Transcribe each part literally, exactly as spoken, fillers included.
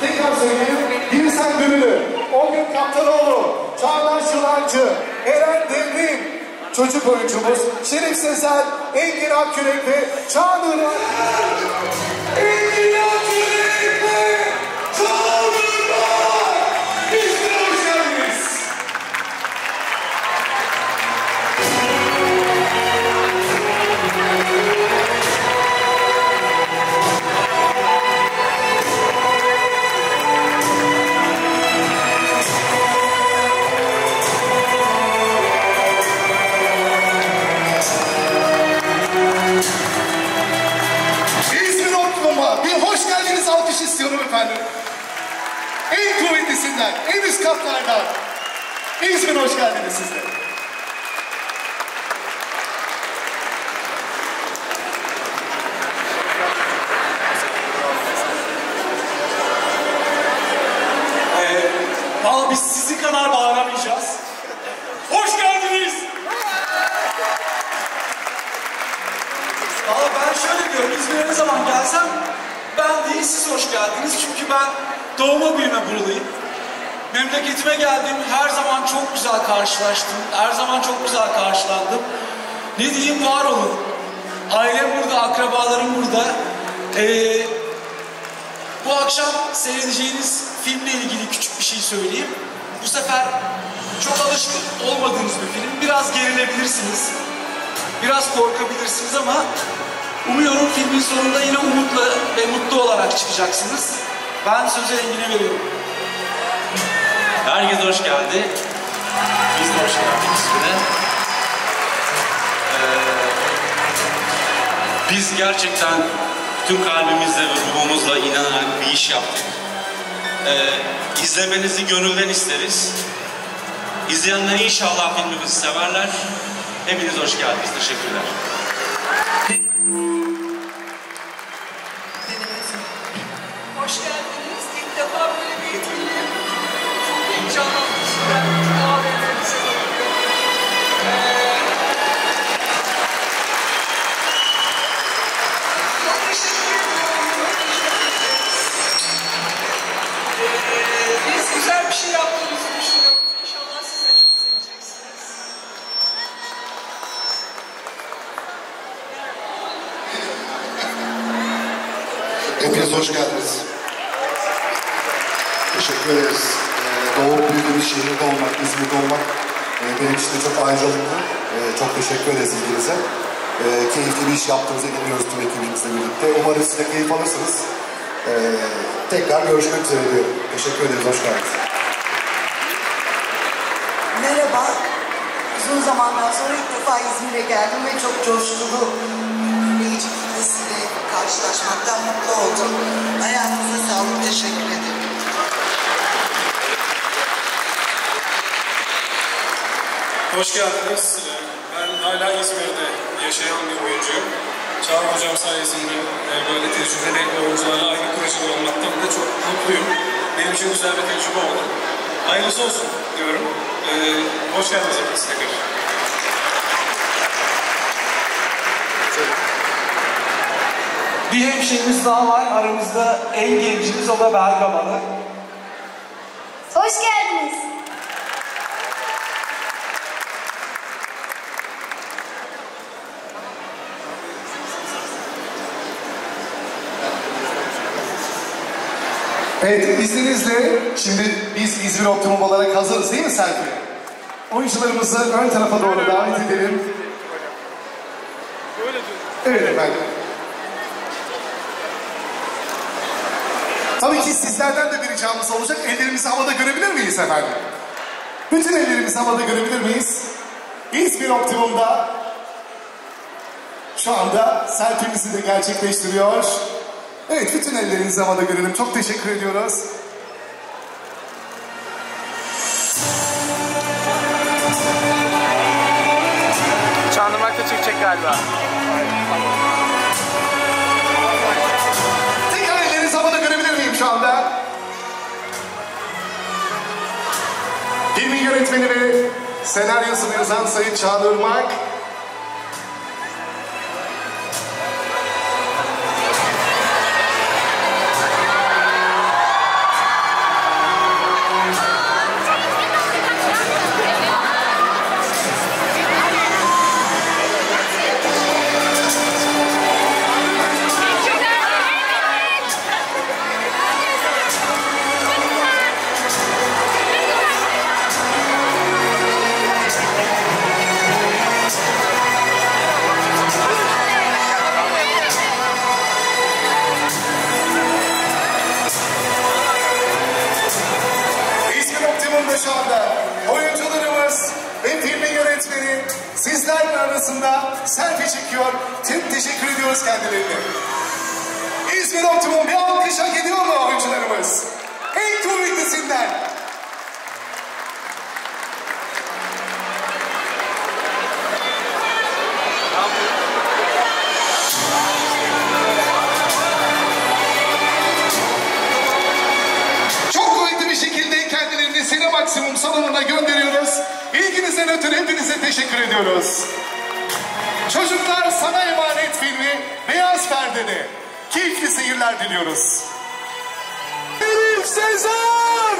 tekrar söyleyeyim. Birsen Dürülü, Ogün Kaptanoğlu, Çağan Şılancı, Eren Demir, çocuk oyuncumuz Şerif Sezer, Engin Akyürekli, Çağan Irmak. Engin Akyürekli, Çağan Irmak. İşte hoş geldiniz. İzmir Optimum'a bir hoş geldiniz alkış istiyorum efendim. En kuvvetlisinden, en üst katlardan. İzmir hoş geldiniz sizlere. Valla biz sizi kadar bağıramayacağız. Hoş geldiniz. Valla ben şöyle diyorum, İzmir'e ne zaman gelsem ben değil siz hoş geldiniz. Çünkü ben doğma büyüme buralıyım. Memleketime geldim, her zaman çok güzel karşılaştım. Her zaman çok güzel karşılandım. Ne diyeyim, var olun. Ailem burada, akrabalarım burada. Ee, bu akşam seyredeceğiniz filmle ilgili küçük bir şey söyleyeyim. Bu sefer çok alışkın olmadığınız bir film. Biraz gerilebilirsiniz. Biraz korkabilirsiniz ama umuyorum filmin sonunda yine umutla ve mutlu olarak çıkacaksınız. Ben sözü Engin'e veriyorum. Herkes hoş geldi. Biz de hoş geldik İzmir'e. Ee, biz gerçekten tüm kalbimizle ve ruhumuzla inanarak bir iş yaptık. Ee, izlemenizi gönülden isteriz. İzleyenler inşallah filmimizi severler. Hepiniz hoş geldiniz. Teşekkürler. Hoş geldiniz. İlk defa böyle bir etkinliğe çok heyecanlanmışım. Çok teşekkür ediyorum. Biz güzel bir şey yaptığımızı düşünüyoruz. Hepiniz hoş geldiniz. Teşekkür ederiz. Ee, doğup büyüdüğümüz şehirde olmak, İzmir'de olmak e, benim için de çok ayrıcalıklı. E, çok teşekkür ederiz ilginize. E, keyifli bir iş yaptığınızı inanıyoruz tüm ekibimizle birlikte. Umarım siz de keyif alırsınız. E, tekrar görüşmek üzere diyorum. Teşekkür ederiz, hoş geldiniz. Merhaba. Uzun zamandan sonra ilk defa İzmir'e geldim ve çok coşkulu dinleyici kitlesiyle karşılaşmaktan mutlu oldum. Ayağınıza sağlık, teşekkür ederim. Hoş geldiniz. Ben hala İzmir'de yaşayan bir oyuncuyum. Çağan hocam sayesinde böyle tecrübeli oyuncularla aynı projede olmaktan da çok mutluyum. Benim için güzel bir tecrübe oldu. Hayırlısı olsun diyorum. Hoş geldiniz hepiniz tekrar. Bir hemşehrimiz daha var aramızda, en gencimiz, o da Bergamalı. Hoş geldiniz. Evet, izninizle şimdi biz İzmir Optimum olarak hazırız değil mi Serpil? Oyuncularımızı ön tarafa doğru davet edelim. Evet efendim. Tabii ki sizlerden de bir ricamız olacak. Ellerimizi havada görebilir miyiz efendim? Bütün ellerimizi havada görebilir miyiz? İzmir Optimum'da şu anda selfimizi de gerçekleştiriyor. Evet, bütün ellerinizi havada görelim. Çok teşekkür ediyoruz. Çağan Irmak da çıkacak galiba. Şu anda filmin yönetmeni ve senaryosunu yazan Sayın Çağan Irmak, çekiyor. Tüm teşekkür ediyoruz kendilerine. İzmir Optimum bir alkış hak ediyor mu oyuncularımız? En kuvvetlisinden. Çok kuvvetli bir şekilde kendilerini Sine Maksimum salonuna gönderiyoruz. İlginizden ötürü hepinize teşekkür ediyoruz. Çocuklar Sana Emanet filmi beyaz perdede. Keyifli seyirler diliyoruz. Şerif Sezer!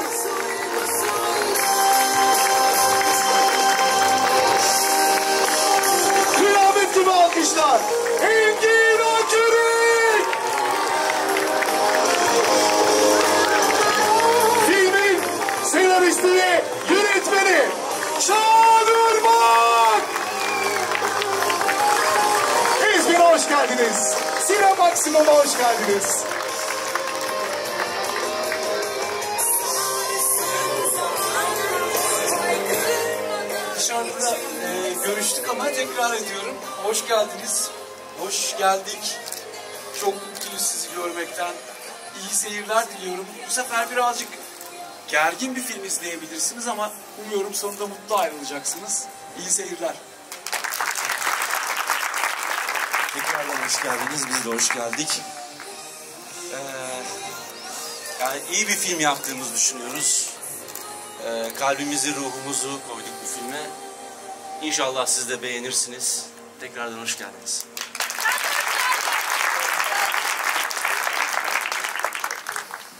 Kıyamet gibi alkışlar. Engin Akyürekli! Filmin senaristi ve yönetmeni Çağan Irmak! İzmir'e hoş geldiniz. Sine Maksimum'a hoş geldiniz. Dışarıda e, görüştük ama tekrar ediyorum. Hoş geldiniz. Hoş geldik. Çok mutluyuz sizi görmekten. İyi seyirler diliyorum. Bu sefer birazcık gergin bir film izleyebilirsiniz ama umuyorum sonunda mutlu ayrılacaksınız. İyi seyirler. Tekrardan hoş geldiniz, biz de hoş geldik. Ee, yani iyi bir film yaptığımızı düşünüyoruz. Ee, kalbimizi, ruhumuzu koyduk bu filme. İnşallah siz de beğenirsiniz. Tekrardan hoş geldiniz.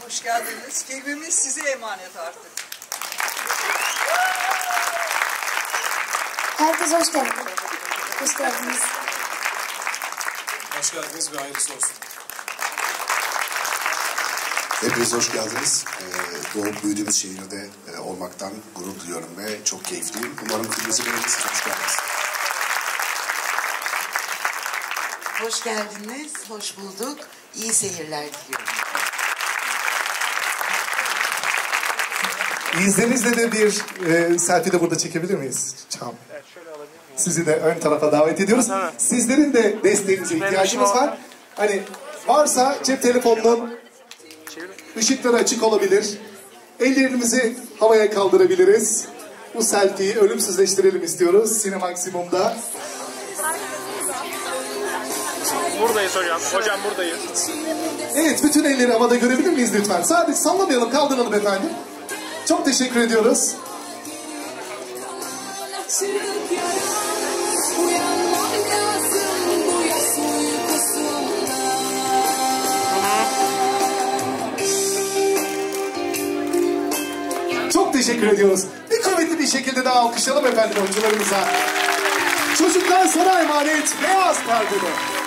Hoş geldiniz. Filmimiz size emanet artık. Herkes hoş geldiniz. Hoş geldiniz. Hoş geldiniz ve hayırlısı olsun. Hepiniz hoş geldiniz. Ee, doğup büyüdüğümüz şehirde e, olmaktan gurur duyuyorum ve çok keyifliyim. Umarım kırmızı beğenirsiniz. Hoş geldiniz. Hoş geldiniz, hoş bulduk. İyi seyirler diliyorum. İzninizle de bir e, selfie de burada çekebilir miyiz? Çam. Evet, şöyle alabilir miyim? Sizi de ön tarafa davet ediyoruz. Evet. Sizlerin de desteğinize ihtiyacımız var. Hani varsa cep telefonunun ışıkları açık olabilir. Ellerimizi havaya kaldırabiliriz. Bu selfie'yi ölümsüzleştirelim istiyoruz Sine Maksimum'da. Buradayız hocam. Hocam buradayız. Evet, bütün elleri havada görebilir miyiz lütfen? Sadece sallamayalım, kaldıralım efendim. Çok teşekkür ediyoruz. Çok teşekkür ediyoruz. Bir kuvvetli bir şekilde daha alkışlayalım efendim oyuncularımıza. Çocuklar Sana Emanet beyaz perdede.